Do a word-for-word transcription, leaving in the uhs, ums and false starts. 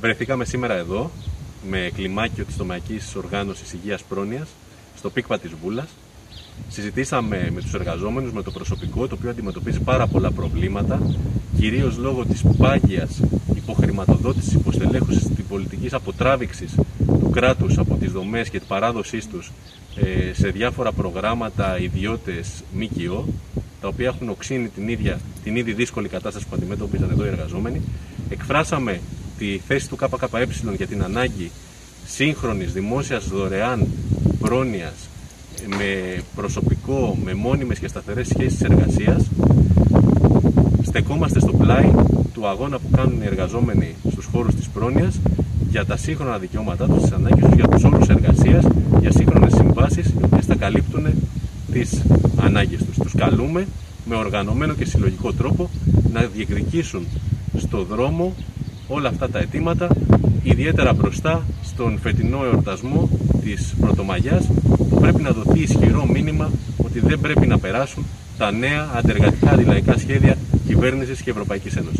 Βρεθήκαμε σήμερα εδώ με κλιμάκιο της τομεακής οργάνωσης υγείας πρόνοιας στο πίκπα της Βούλας. Συζητήσαμε με τους εργαζόμενους, με το προσωπικό, το οποίο αντιμετωπίζει πάρα πολλά προβλήματα, κυρίως λόγω της πάγιας υποχρηματοδότησης, υποστελέχωσης της πολιτικής αποτράβηξης του κράτους από τις δομές και την παράδοσή τους σε διάφορα προγράμματα ιδιώτες ΜΚΟ, τα οποία έχουν οξύνει την, ίδια, την ήδη δύσκολη κατάσταση που αντιμετώπιζαν εδώ οι εργαζόμενοι. Εκφράσαμε τη θέση του ΚΚΕ για την ανάγκη σύγχρονης δημόσιας δωρεάν πρόνοιας με προσωπικό, με μόνιμες και σταθερές σχέσεις εργασίας. Στεκόμαστε στο πλάι του αγώνα που κάνουν οι εργαζόμενοι στους χώρους της πρόνοιας για τα σύγχρονα δικαιώματά τους, τις ανάγκες τους, για τους όρους εργασίας, για σύγχρονες συμβάσεις οι οποίες θα καλύπτουν τις ανάγκες τους. Τους καλούμε με οργανωμένο και συλλογικό τρόπο να διεκδικήσουν στο δρόμο όλα αυτά τα αιτήματα, ιδιαίτερα μπροστά στον φετινό εορτασμό της Πρωτομαγιάς, που πρέπει να δοθεί ισχυρό μήνυμα ότι δεν πρέπει να περάσουν τα νέα αντεργατικά αντιλαϊκά σχέδια κυβέρνησης και Ευρωπαϊκής Ένωσης.